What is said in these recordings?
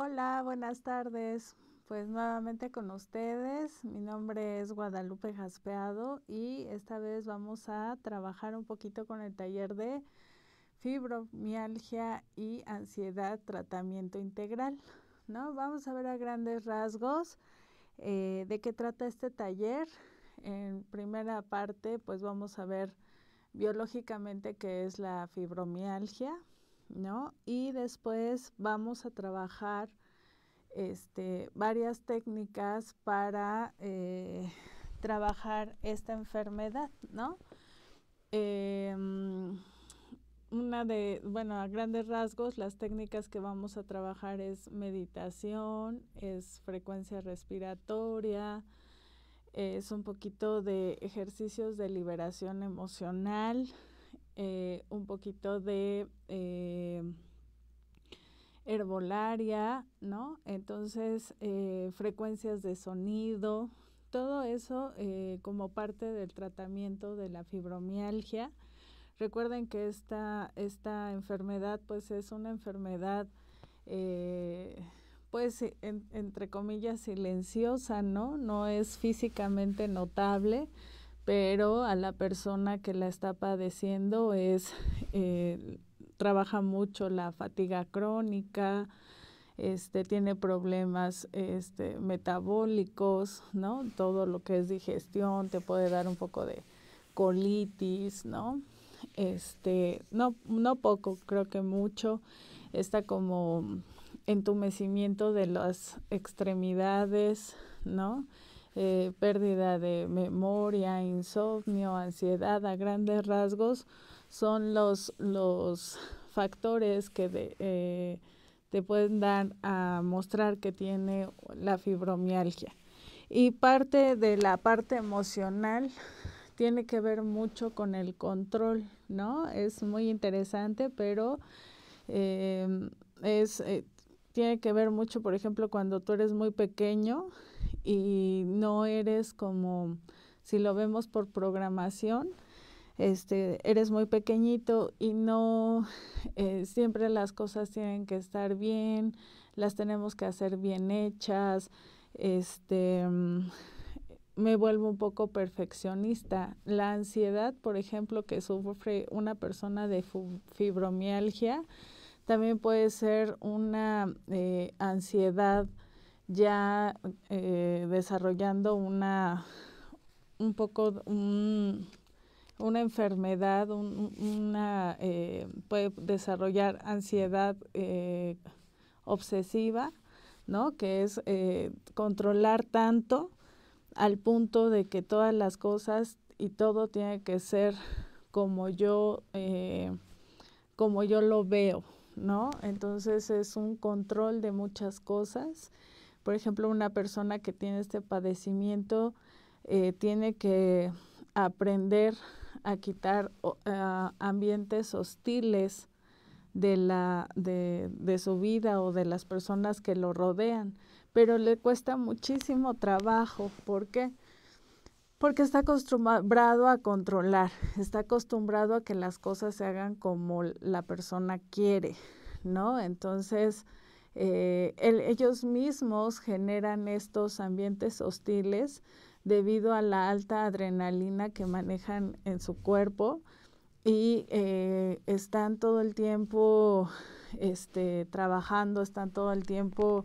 Hola, buenas tardes. Pues nuevamente con ustedes. Mi nombre es Guadalupe Jaspeado y esta vez vamos a trabajar un poquito con el taller de fibromialgia y ansiedad, tratamiento integral, ¿no? Vamos a ver a grandes rasgos de qué trata este taller. En primera parte, pues vamos a ver biológicamente qué es la fibromialgia, ¿no? Y después vamos a trabajar varias técnicas para trabajar esta enfermedad, ¿no? Bueno, a grandes rasgos, las técnicas que vamos a trabajar es meditación, es frecuencia respiratoria, es un poquito de ejercicios de liberación emocional, un poquito de herbolaria, ¿no? Entonces, frecuencias de sonido, todo eso como parte del tratamiento de la fibromialgia. Recuerden que esta enfermedad, pues, es una enfermedad, pues, entre comillas, silenciosa, ¿no? No es físicamente notable, pero a la persona que la está padeciendo trabaja mucho la fatiga crónica, tiene problemas metabólicos, ¿no? Todo lo que es digestión, te puede dar un poco de colitis, ¿no? No poco, creo que mucho. Está como entumecimiento de las extremidades, ¿no? Pérdida de memoria, insomnio, ansiedad, a grandes rasgos, son los factores que te pueden dar a mostrar que tiene la fibromialgia. Y parte de la parte emocional tiene que ver mucho con el control, ¿no? Es muy interesante, pero tiene que ver mucho, por ejemplo, cuando tú eres muy pequeño y no eres como, si lo vemos por programación, eres muy pequeñito y no siempre las cosas tienen que estar bien, las tenemos que hacer bien hechas, me vuelvo un poco perfeccionista. La ansiedad, por ejemplo, que sufre una persona de fibromialgia, también puede ser una ansiedad ya desarrollando una enfermedad, puede desarrollar ansiedad obsesiva, ¿no? Que es controlar tanto al punto de que todas las cosas y todo tiene que ser como yo lo veo, ¿no? Entonces es un control de muchas cosas. Por ejemplo, una persona que tiene este padecimiento tiene que aprender a quitar ambientes hostiles de su vida o de las personas que lo rodean, pero le cuesta muchísimo trabajo. ¿Por qué? Porque está acostumbrado a controlar, está acostumbrado a que las cosas se hagan como la persona quiere, ¿no? Entonces, ellos mismos generan estos ambientes hostiles debido a la alta adrenalina que manejan en su cuerpo y están todo el tiempo trabajando, están todo el tiempo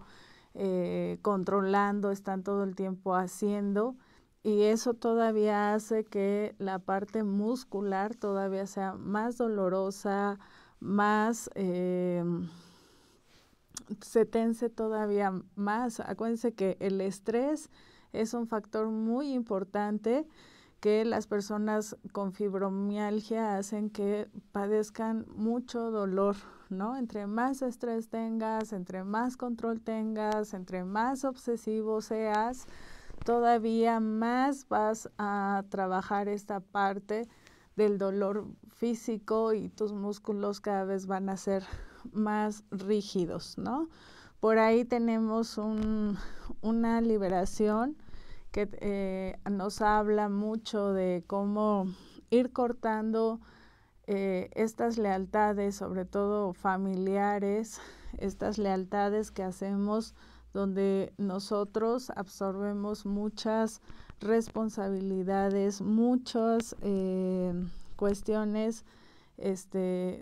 controlando, están todo el tiempo haciendo, y eso todavía hace que la parte muscular todavía sea más dolorosa, más se tense todavía más. Acuérdense que el estrés es un factor muy importante que las personas con fibromialgia hacen que padezcan mucho dolor, ¿no? Entre más estrés tengas, entre más control tengas, entre más obsesivo seas, todavía más vas a trabajar esta parte del dolor físico y tus músculos cada vez van a ser más rígidos, ¿no? Por ahí tenemos una liberación que nos habla mucho de cómo ir cortando estas lealtades, sobre todo familiares, estas lealtades que hacemos donde nosotros absorbemos muchas responsabilidades, muchas cuestiones,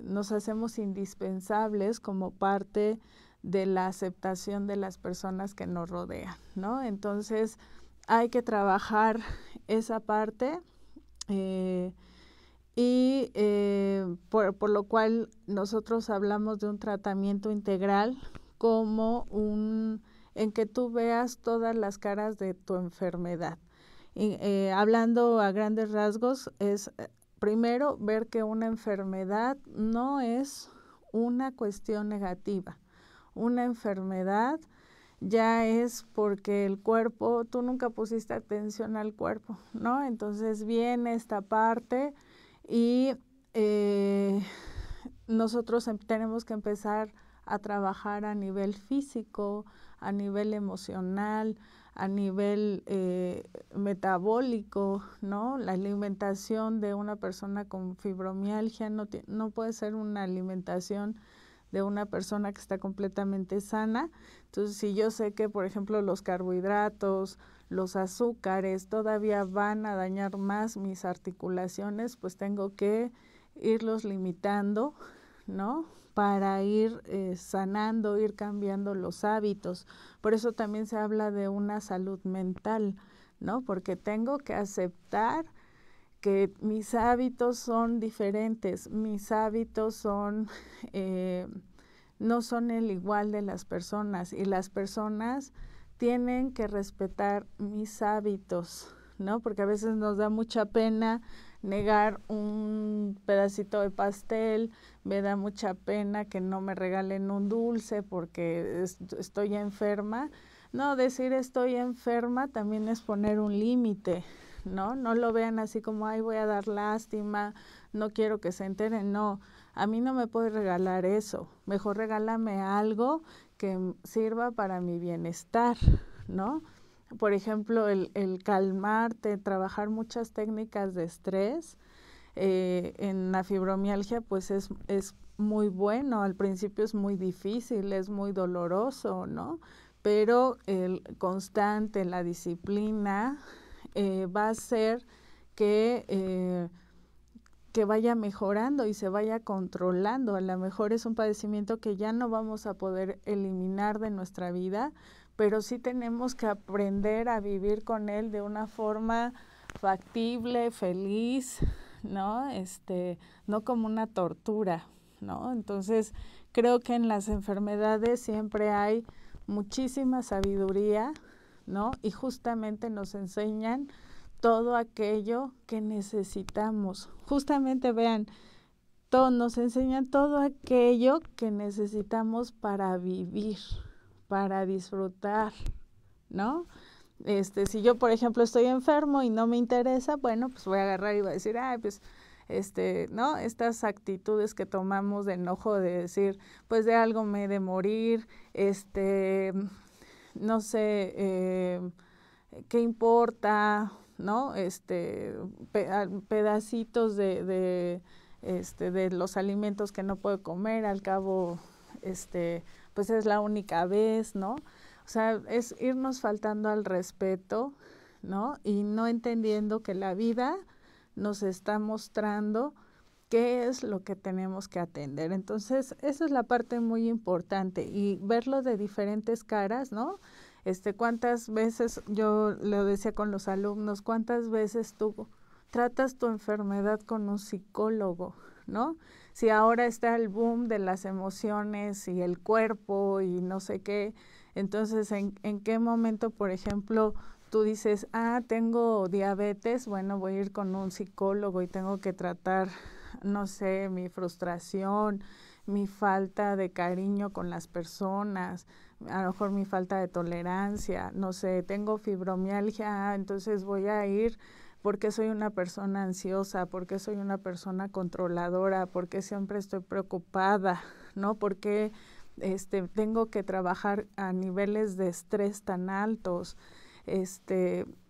nos hacemos indispensables como parte de la aceptación de las personas que nos rodean, ¿no? Entonces, hay que trabajar esa parte por lo cual nosotros hablamos de un tratamiento integral como en que tú veas todas las caras de tu enfermedad. Y, hablando a grandes rasgos, es primero ver que una enfermedad no es una cuestión negativa. Una enfermedad ya es porque el cuerpo, tú nunca pusiste atención al cuerpo, ¿no? Entonces viene esta parte y nosotros tenemos que empezar a trabajar a nivel físico, a nivel emocional, a nivel metabólico, ¿no? La alimentación de una persona con fibromialgia no puede ser una alimentación de una persona que está completamente sana. Entonces, si yo sé que, por ejemplo, los carbohidratos, los azúcares todavía van a dañar más mis articulaciones, pues tengo que irlos limitando, ¿no? Para ir sanando, ir cambiando los hábitos. Por eso también se habla de una salud mental, ¿no? Porque tengo que aceptar que mis hábitos son diferentes, mis hábitos son no son el igual de las personas y las personas tienen que respetar mis hábitos, ¿no? Porque a veces nos da mucha pena negar un pedacito de pastel, me da mucha pena que no me regalen un dulce porque estoy enferma. No, decir estoy enferma también es poner un límite, ¿no? No lo vean así como, ay, voy a dar lástima, no quiero que se enteren. No, a mí no me puedes regalar eso. Mejor regálame algo que sirva para mi bienestar, ¿no? Por ejemplo, el calmarte, trabajar muchas técnicas de estrés. En la fibromialgia, pues es muy bueno. Al principio es muy difícil, es muy doloroso, ¿no? Pero el constante, la disciplina, va a hacer que vaya mejorando y se vaya controlando. A lo mejor es un padecimiento que ya no vamos a poder eliminar de nuestra vida, pero sí tenemos que aprender a vivir con él de una forma factible, feliz, ¿no? No como una tortura, ¿no? Entonces, creo que en las enfermedades siempre hay muchísima sabiduría, ¿no? Y justamente nos enseñan todo aquello que necesitamos. Justamente, vean, nos enseñan todo aquello que necesitamos para vivir, para disfrutar, ¿no? Si yo, por ejemplo, estoy enfermo y no me interesa, bueno, pues voy a agarrar y voy a decir, ay, pues, ¿no? Estas actitudes que tomamos de enojo, de decir, pues de algo me he de morir, no sé, qué importa, ¿no? Pedacitos de los alimentos que no puedo comer, al cabo, pues es la única vez, ¿no? O sea, es irnos faltando al respeto, ¿no? Y no entendiendo que la vida nos está mostrando qué es lo que tenemos que atender. Entonces, esa es la parte muy importante y verlo de diferentes caras, ¿no? Cuántas veces, yo lo decía con los alumnos, cuántas veces tú tratas tu enfermedad con un psicólogo, ¿no? Si ahora está el boom de las emociones y el cuerpo y no sé qué, entonces, ¿en qué momento, por ejemplo, tú dices, ah, tengo diabetes, bueno, voy a ir con un psicólogo y tengo que tratar, no sé, mi frustración, mi falta de cariño con las personas, a lo mejor mi falta de tolerancia, no sé, tengo fibromialgia, entonces voy a ir porque soy una persona ansiosa, porque soy una persona controladora, porque siempre estoy preocupada, ¿no? Porque tengo que trabajar a niveles de estrés tan altos.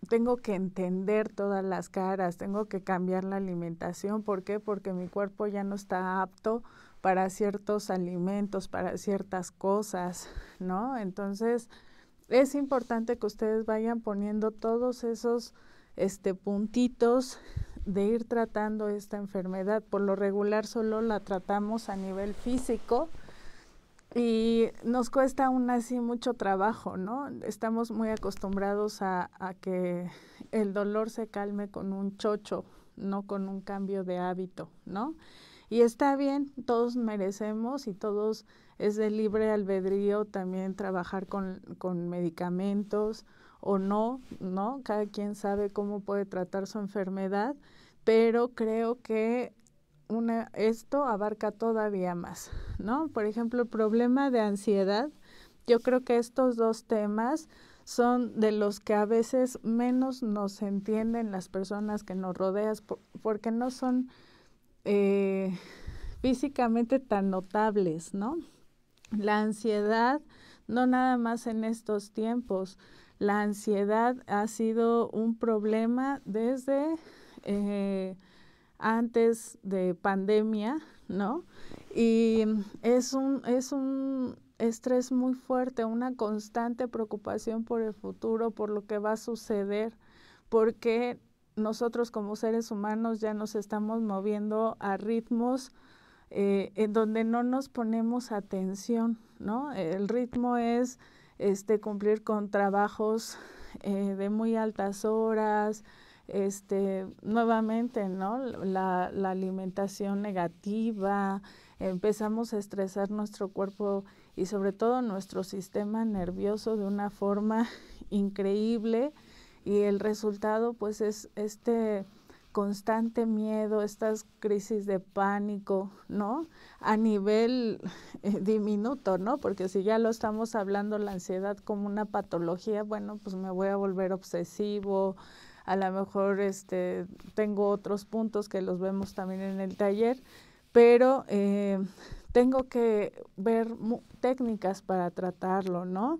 Tengo que entender todas las caras, tengo que cambiar la alimentación. ¿Por qué? Porque mi cuerpo ya no está apto para ciertos alimentos, para ciertas cosas, ¿no? Entonces, es importante que ustedes vayan poniendo todos esos puntitos de ir tratando esta enfermedad. Por lo regular solo la tratamos a nivel físico y nos cuesta aún así mucho trabajo, ¿no? Estamos muy acostumbrados a que el dolor se calme con un chocho, no con un cambio de hábito, ¿no? Y está bien, todos merecemos y todos es de libre albedrío también trabajar con medicamentos o no, ¿no? Cada quien sabe cómo puede tratar su enfermedad, pero creo que esto abarca todavía más, ¿no? Por ejemplo, el problema de ansiedad, yo creo que estos dos temas son de los que a veces menos nos entienden las personas que nos rodean porque no son físicamente tan notables, ¿no? La ansiedad, no nada más en estos tiempos, la ansiedad ha sido un problema desde antes de pandemia, ¿no? Y es un estrés muy fuerte, una constante preocupación por el futuro, por lo que va a suceder, porque nosotros como seres humanos ya nos estamos moviendo a ritmos en donde no nos ponemos atención, ¿no? El ritmo es cumplir con trabajos de muy altas horas, nuevamente, ¿no? La alimentación negativa, empezamos a estresar nuestro cuerpo y sobre todo nuestro sistema nervioso de una forma increíble y el resultado pues es este constante miedo, estas crisis de pánico, ¿no? A nivel diminuto, ¿no? Porque si ya lo estamos hablando la ansiedad como una patología, bueno, pues me voy a volver obsesivo, a lo mejor tengo otros puntos que los vemos también en el taller, pero tengo que ver técnicas para tratarlo, ¿no?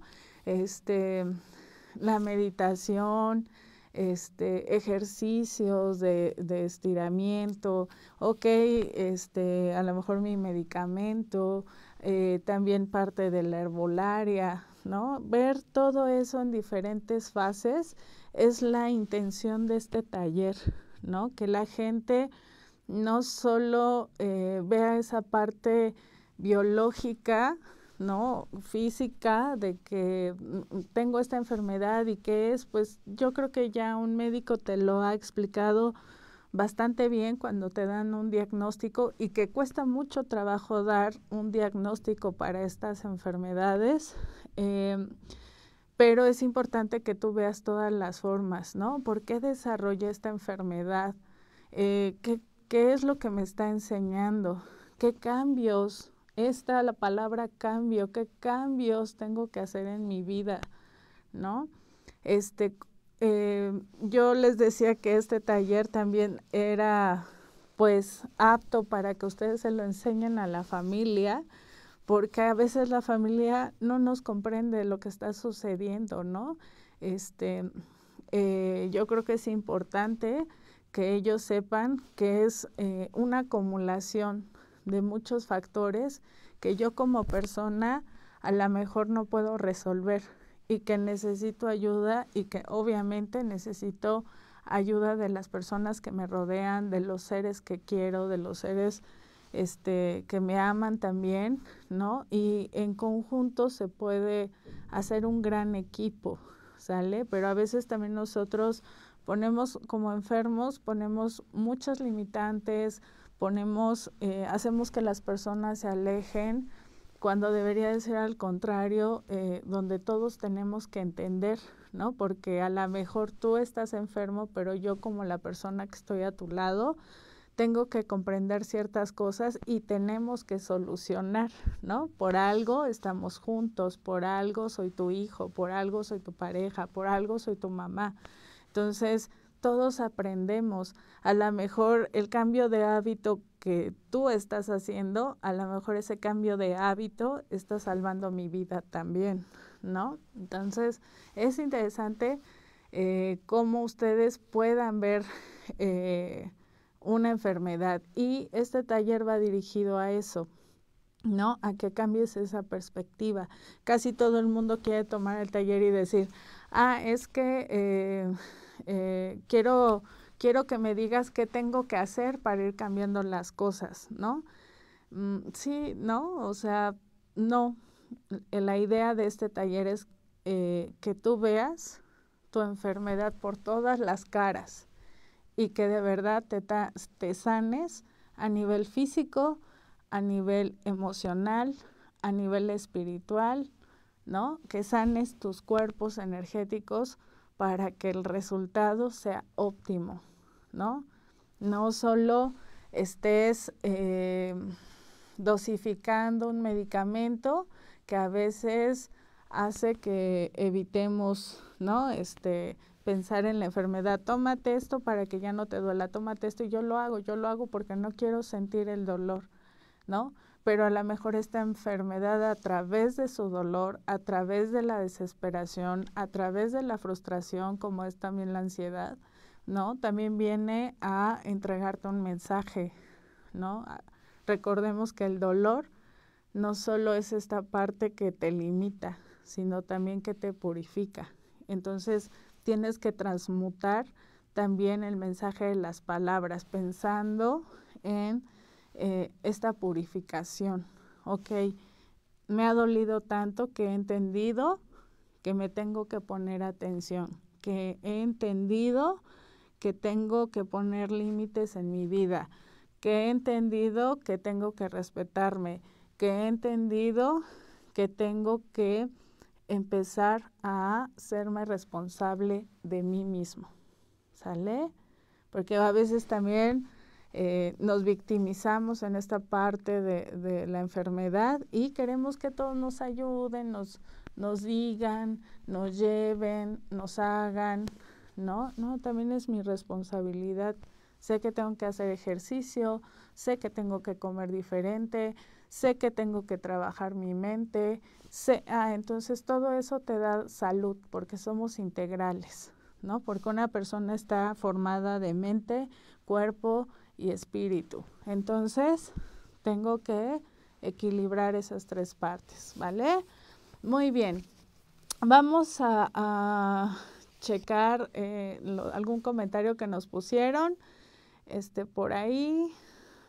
La meditación, ejercicios de estiramiento, ok, a lo mejor mi medicamento, también parte de la herbolaria, ¿no? Ver todo eso en diferentes fases es la intención de este taller, ¿no? Que la gente no solo vea esa parte biológica, ¿no? Física, de que tengo esta enfermedad y qué es, pues yo creo que ya un médico te lo ha explicado bastante bien cuando te dan un diagnóstico y que cuesta mucho trabajo dar un diagnóstico para estas enfermedades, pero es importante que tú veas todas las formas, ¿no? ¿Por qué desarrollé esta enfermedad? ¿Qué es lo que me está enseñando? ¿Qué cambios? La palabra cambio, ¿qué cambios tengo que hacer en mi vida? ¿No? Yo les decía que este taller también era, pues, apto para que ustedes se lo enseñen a la familia, porque a veces la familia no nos comprende lo que está sucediendo, ¿no? Yo creo que es importante que ellos sepan que es una acumulación de muchos factores que yo como persona a lo mejor no puedo resolver y que necesito ayuda y que obviamente necesito ayuda de las personas que me rodean, de los seres que quiero, de los seres que me aman también, ¿no? Y en conjunto se puede hacer un gran equipo, ¿sale? Pero a veces también nosotros ponemos, como enfermos, ponemos muchas limitantes, hacemos que las personas se alejen cuando debería de ser al contrario, donde todos tenemos que entender, ¿no? Porque a lo mejor tú estás enfermo, pero yo como la persona que estoy a tu lado, tengo que comprender ciertas cosas y tenemos que solucionar, ¿no? Por algo estamos juntos, por algo soy tu hijo, por algo soy tu pareja, por algo soy tu mamá. Entonces, todos aprendemos, a lo mejor el cambio de hábito que tú estás haciendo, a lo mejor ese cambio de hábito está salvando mi vida también, ¿no? Entonces, es interesante cómo ustedes puedan ver una enfermedad y este taller va dirigido a eso, ¿no? A que cambies esa perspectiva. Casi todo el mundo quiere tomar el taller y decir, es que quiero que me digas qué tengo que hacer para ir cambiando las cosas, ¿no? Sí, ¿no? O sea, no. La idea de este taller es que tú veas tu enfermedad por todas las caras y que de verdad te sanes a nivel físico, a nivel emocional, a nivel espiritual, ¿no? Que sanes tus cuerpos energéticos para que el resultado sea óptimo, ¿no? No solo estés dosificando un medicamento que a veces hace que evitemos, ¿no? Pensar en la enfermedad. Tómate esto para que ya no te duela, tómate esto, y yo lo hago porque no quiero sentir el dolor, ¿no? Pero a lo mejor esta enfermedad, a través de su dolor, a través de la desesperación, a través de la frustración, como es también la ansiedad, ¿no? También viene a entregarte un mensaje, ¿no? Recordemos que el dolor no solo es esta parte que te limita, sino también que te purifica. Entonces, tienes que transmutar también el mensaje de las palabras, pensando en esta purificación. Ok, me ha dolido tanto que he entendido que me tengo que poner atención, que he entendido que tengo que poner límites en mi vida, que he entendido que tengo que respetarme, que he entendido que tengo que empezar a serme responsable de mí mismo, ¿sale? Porque a veces también nos victimizamos en esta parte de la enfermedad y queremos que todos nos ayuden, nos digan, nos lleven, nos hagan, ¿no? No, también es mi responsabilidad. Sé que tengo que hacer ejercicio, sé que tengo que comer diferente, sé que tengo que trabajar mi mente, entonces todo eso te da salud, porque somos integrales, ¿no? Porque una persona está formada de mente, cuerpo y espíritu. Entonces, tengo que equilibrar esas tres partes, ¿vale? Muy bien, vamos a checar algún comentario que nos pusieron. Por ahí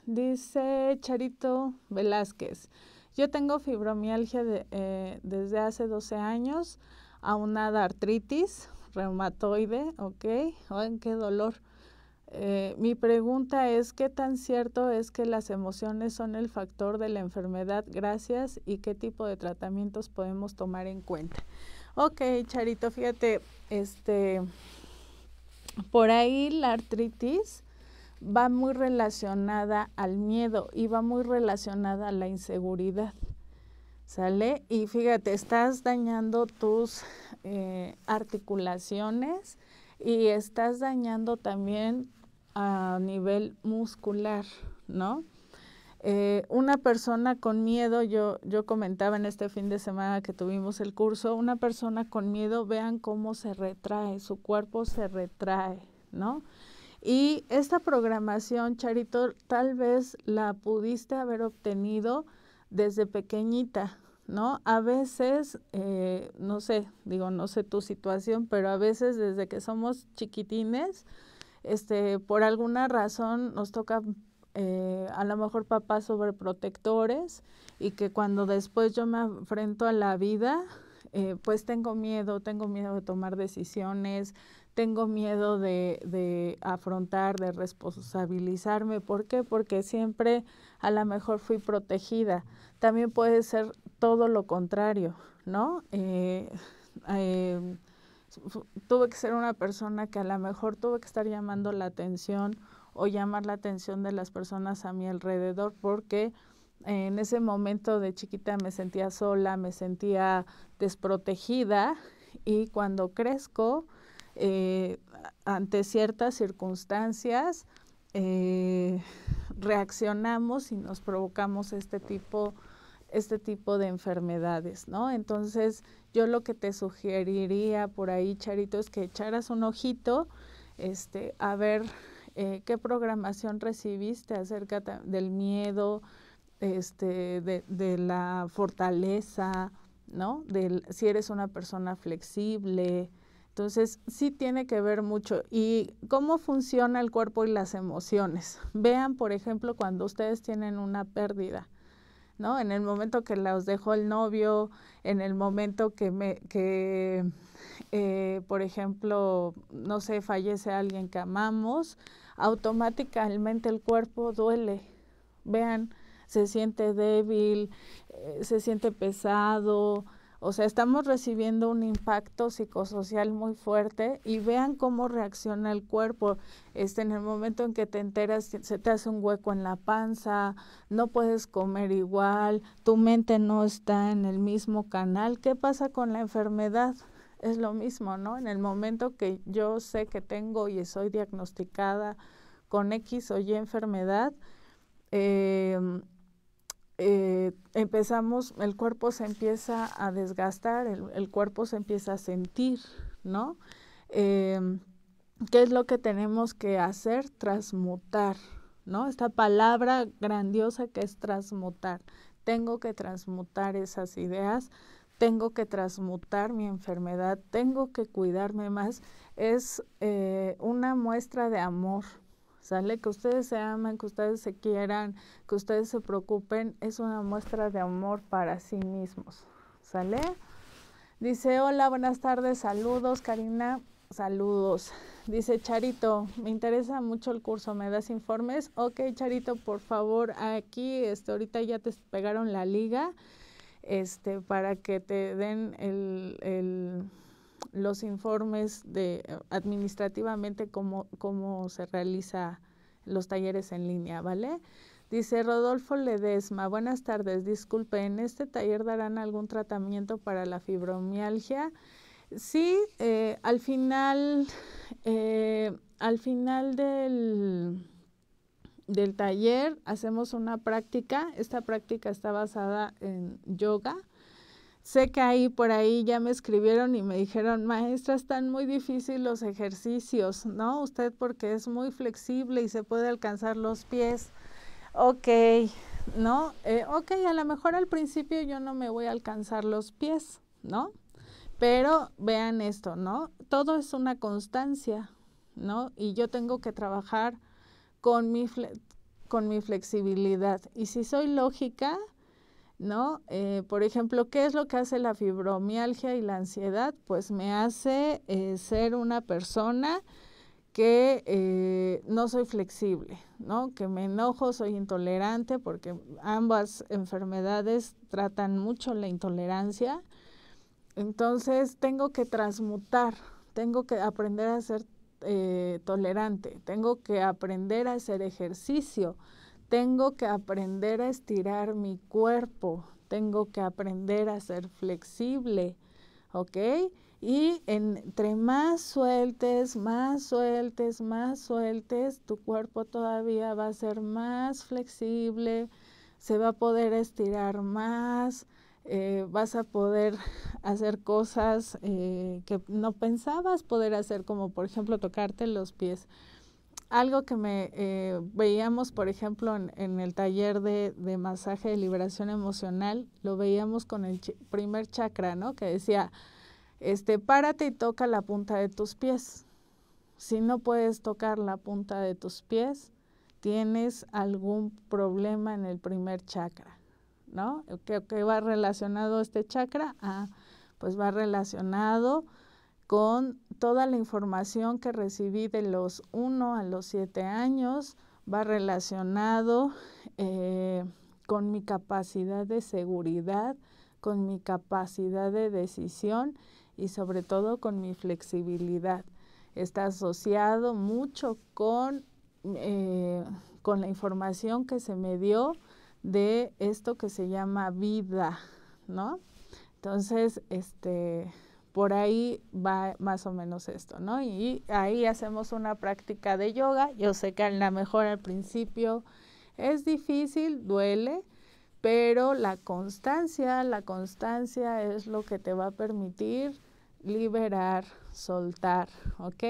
dice Charito Velázquez: yo tengo fibromialgia desde hace 12 años, aunada artritis reumatoide. Ok, ay, qué dolor. Mi pregunta es, ¿qué tan cierto es que las emociones son el factor de la enfermedad? Gracias. ¿Y qué tipo de tratamientos podemos tomar en cuenta? Ok, Charito, fíjate, por ahí la artritis va muy relacionada al miedo y va muy relacionada a la inseguridad, ¿sale? Y fíjate, estás dañando tus articulaciones y estás dañando también a nivel muscular, ¿no? Una persona con miedo, yo comentaba en este fin de semana que tuvimos el curso, una persona con miedo, vean cómo se retrae, su cuerpo se retrae, ¿no? Y esta programación, Charito, tal vez la pudiste haber obtenido desde pequeñita, ¿no? A veces, no sé tu situación, pero a veces desde que somos chiquitines, por alguna razón nos toca a lo mejor papás sobreprotectores, y que cuando después yo me enfrento a la vida, pues tengo miedo de tomar decisiones, tengo miedo de afrontar, de responsabilizarme. ¿Por qué? Porque siempre a lo mejor fui protegida. También puede ser todo lo contrario, ¿no? Tuve que ser una persona que a lo mejor tuve que estar llamando la atención o llamar la atención de las personas a mi alrededor, porque en ese momento de chiquita me sentía sola, me sentía desprotegida, y cuando crezco, ante ciertas circunstancias reaccionamos y nos provocamos este tipo de enfermedades, ¿no? Entonces, yo lo que te sugeriría por ahí, Charito, es que echaras un ojito a ver qué programación recibiste acerca del miedo, de la fortaleza, ¿no? Si eres una persona flexible. Entonces, sí tiene que ver mucho. ¿Y cómo funciona el cuerpo y las emociones? Vean, por ejemplo, cuando ustedes tienen una pérdida, ¿no? En el momento que los dejó el novio, en el momento que, por ejemplo, no sé, fallece alguien que amamos, automáticamente el cuerpo duele. Vean, se siente débil, se siente pesado. O sea, estamos recibiendo un impacto psicosocial muy fuerte y vean cómo reacciona el cuerpo. En el momento en que te enteras, se te hace un hueco en la panza, no puedes comer igual, tu mente no está en el mismo canal. ¿Qué pasa con la enfermedad? Es lo mismo, ¿no? En el momento que yo sé que tengo y soy diagnosticada con X o Y enfermedad, el cuerpo se empieza a desgastar, el cuerpo se empieza a sentir, ¿no? ¿Qué es lo que tenemos que hacer? Transmutar, ¿no? Esta palabra grandiosa que es transmutar. Tengo que transmutar esas ideas, tengo que transmutar mi enfermedad, tengo que cuidarme más. Es una muestra de amor. ¿Sale? Que ustedes se aman, que ustedes se quieran, que ustedes se preocupen, es una muestra de amor para sí mismos. ¿Sale? Dice, hola, buenas tardes, saludos, Karina, saludos. Dice, Charito, me interesa mucho el curso, ¿me das informes? Ok, Charito, por favor, aquí, ahorita ya te pegaron la liga, para que te den los informes de administrativamente cómo se realiza los talleres en línea, ¿vale? Dice Rodolfo Ledesma, buenas tardes, disculpe, ¿en este taller darán algún tratamiento para la fibromialgia? Sí, al final del taller hacemos una práctica. Esta práctica está basada en yoga. Sé que ahí por ahí ya me escribieron y me dijeron, maestra, están muy difíciles los ejercicios, ¿no? Usted porque es muy flexible y se puede alcanzar los pies. Ok, ¿no? Ok, a lo mejor al principio yo no me voy a alcanzar los pies, ¿no? Pero vean esto, ¿no? Todo es una constancia, ¿no? Y yo tengo que trabajar con mi flexibilidad. Y si soy lógica, ¿no? Por ejemplo, ¿qué es lo que hace la fibromialgia y la ansiedad? Pues me hace ser una persona que no soy flexible, ¿no? Que me enojo, soy intolerante, porque ambas enfermedades tratan mucho la intolerancia. Entonces, tengo que transmutar, tengo que aprender a ser tolerante, tengo que aprender a hacer ejercicio. Tengo que aprender a estirar mi cuerpo, tengo que aprender a ser flexible, ¿ok? Y entre más sueltes, más sueltes, más sueltes, tu cuerpo todavía va a ser más flexible, se va a poder estirar más, vas a poder hacer cosas que no pensabas poder hacer, como por ejemplo tocarte los pies. Algo que veíamos, por ejemplo, en el taller de masaje de liberación emocional, lo veíamos con el primer chakra, ¿no? Que decía, párate y toca la punta de tus pies. Si no puedes tocar la punta de tus pies, tienes algún problema en el primer chakra, ¿no? ¿Qué va relacionado este chakra? Ah, pues va relacionado con toda la información que recibí de los 1 a los 7 años, va relacionado con mi capacidad de seguridad, con mi capacidad de decisión y sobre todo con mi flexibilidad. Está asociado mucho con la información que se me dio de esto que se llama vida, ¿no? Entonces, por ahí va más o menos esto, ¿no? Y ahí hacemos una práctica de yoga. Yo sé que a lo mejor al principio es difícil, duele, pero la constancia es lo que te va a permitir liberar, soltar, ¿ok?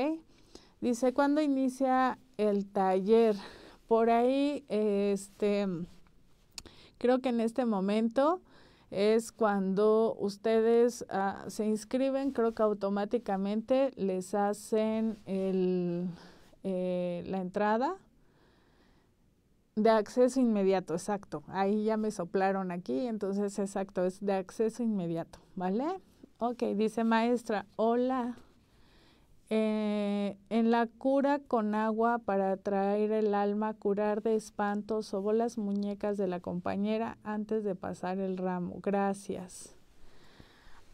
Dice, ¿cuándo inicia el taller? Por ahí, Creo que en este momento es cuando ustedes se inscriben, creo que automáticamente les hacen la entrada de acceso inmediato, exacto. Ahí ya me soplaron aquí, entonces exacto, es de acceso inmediato, ¿vale? Ok, dice maestra, hola. En la cura con agua para traer el alma, curar de espanto, sobó las muñecas de la compañera antes de pasar el ramo. Gracias.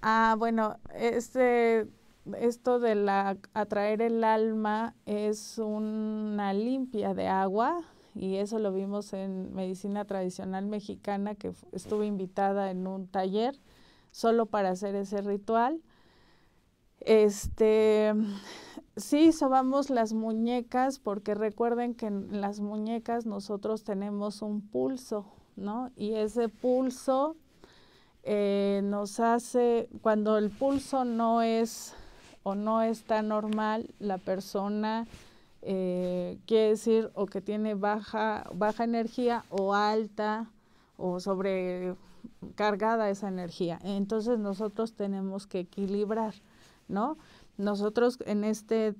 Ah, bueno, esto de atraer el alma es una limpia de agua y eso lo vimos en Medicina Tradicional Mexicana, que estuve invitada en un taller solo para hacer ese ritual. Sí, sobamos las muñecas porque recuerden que en las muñecas nosotros tenemos un pulso, ¿no? Y ese pulso nos hace, cuando el pulso no es o no está normal, la persona quiere decir o que tiene baja energía o alta o sobrecargada esa energía. Entonces nosotros tenemos que equilibrar, ¿no? Nosotros en este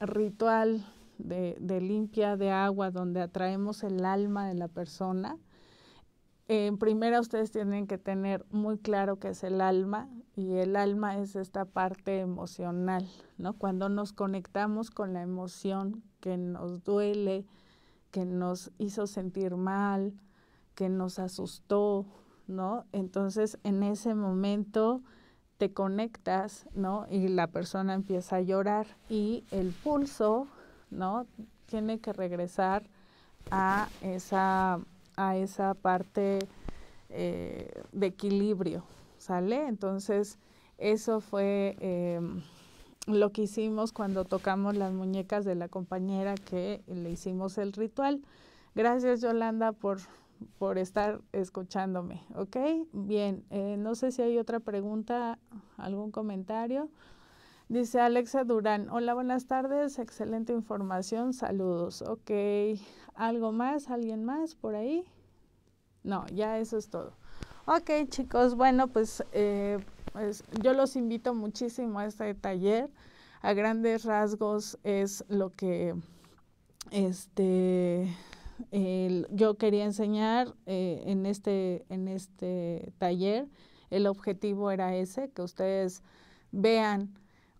ritual de limpia de agua donde atraemos el alma de la persona, primero ustedes tienen que tener muy claro qué es el alma, y el alma es esta parte emocional, ¿no? Cuando nos conectamos con la emoción que nos duele, que nos hizo sentir mal, que nos asustó, ¿no? Entonces en ese momento te conectas, ¿no? Y la persona empieza a llorar y el pulso, ¿no? Tiene que regresar a esa parte de equilibrio, ¿sale? Entonces, eso fue lo que hicimos cuando tocamos las muñecas de la compañera que le hicimos el ritual. Gracias, Yolanda, por estar escuchándome, ¿ok? Bien, no sé si hay otra pregunta, algún comentario. Dice Alexa Durán, hola, buenas tardes, excelente información, saludos, ok. ¿Algo más? ¿Alguien más por ahí? No, ya eso es todo. Ok, chicos, bueno, pues yo los invito muchísimo a este taller. A grandes rasgos es lo que yo quería enseñar en este taller. El objetivo era ese, que ustedes vean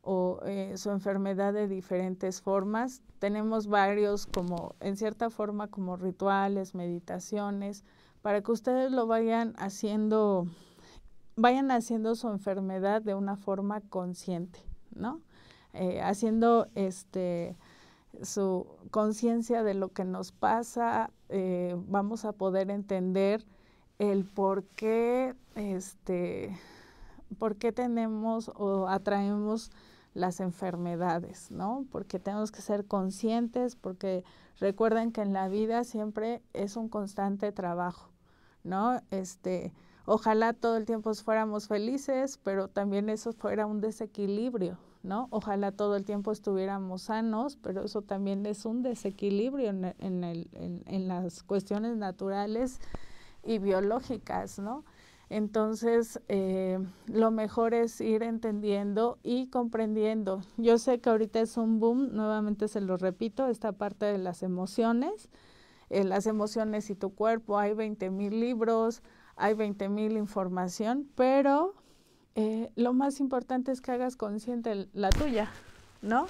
su enfermedad de diferentes formas. Tenemos varios, como en cierta forma, como rituales, meditaciones, para que ustedes lo vayan haciendo su enfermedad de una forma consciente, ¿no? Haciendo su conciencia de lo que nos pasa, vamos a poder entender el por qué tenemos o atraemos las enfermedades, ¿no? Porque tenemos que ser conscientes, porque recuerden que en la vida siempre es un constante trabajo, ¿no? Ojalá todo el tiempo fuéramos felices, pero también eso fuera un desequilibrio, ¿no? Ojalá todo el tiempo estuviéramos sanos, pero eso también es un desequilibrio en las cuestiones naturales y biológicas, ¿no? Entonces, lo mejor es ir entendiendo y comprendiendo. Yo sé que ahorita es un boom, nuevamente se lo repito, esta parte de las emociones y tu cuerpo. Hay 20,000 libros, hay 20,000 información, pero lo más importante es que hagas consciente la tuya, ¿no?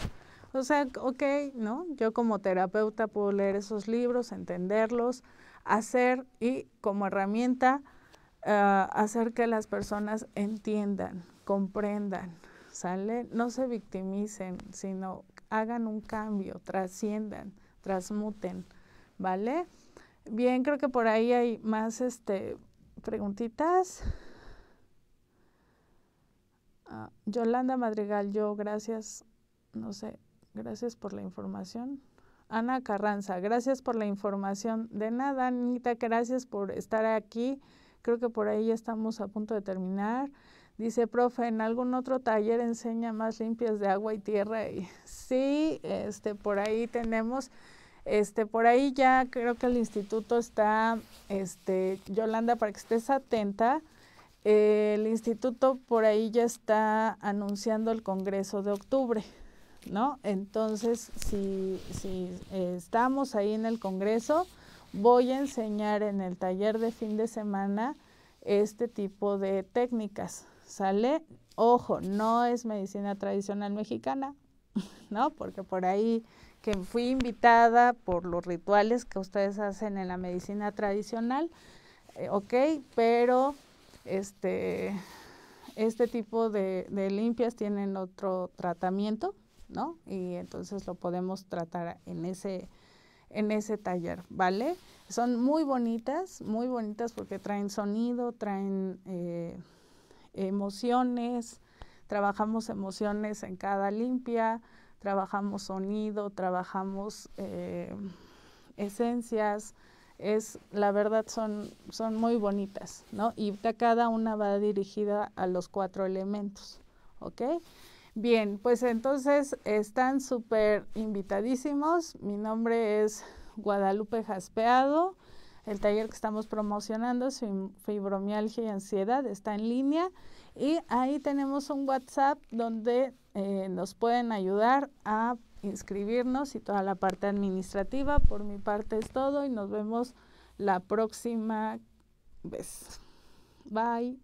O sea, ok, ¿no? Yo como terapeuta puedo leer esos libros, entenderlos, hacer y como herramienta hacer que las personas entiendan, comprendan, ¿sale? No se victimicen, sino hagan un cambio, trasciendan, transmuten, ¿vale? Bien, creo que por ahí hay más preguntitas. Yolanda Madrigal, gracias, no sé, gracias por la información. Ana Carranza, gracias por la información. De nada, Anita, gracias por estar aquí. Creo que por ahí ya estamos a punto de terminar. Dice, profe, ¿en algún otro taller enseña más limpias de agua y tierra? Y sí, por ahí tenemos. Por ahí ya creo que el instituto está, Yolanda, para que estés atenta, el instituto por ahí ya está anunciando el Congreso de octubre, ¿no? Entonces, si estamos ahí en el Congreso, voy a enseñar en el taller de fin de semana este tipo de técnicas, ¿sale? Ojo, no es medicina tradicional mexicana, ¿no? Porque por ahí que fui invitada por los rituales que ustedes hacen en la medicina tradicional, ok, pero este tipo de limpias tienen otro tratamiento, ¿no? Y entonces lo podemos tratar en ese taller, ¿vale? Son muy bonitas porque traen sonido, traen emociones, trabajamos emociones en cada limpia, trabajamos sonido, trabajamos esencias, la verdad son muy bonitas, ¿no? Y cada una va dirigida a los 4 elementos, ¿ok? Bien, pues entonces están súper invitadísimos. Mi nombre es Guadalupe Jaspeado. El taller que estamos promocionando es fibromialgia y ansiedad. Está en línea y ahí tenemos un WhatsApp donde nos pueden ayudar a inscribirnos y toda la parte administrativa. Por mi parte es todo y nos vemos la próxima vez. Bye.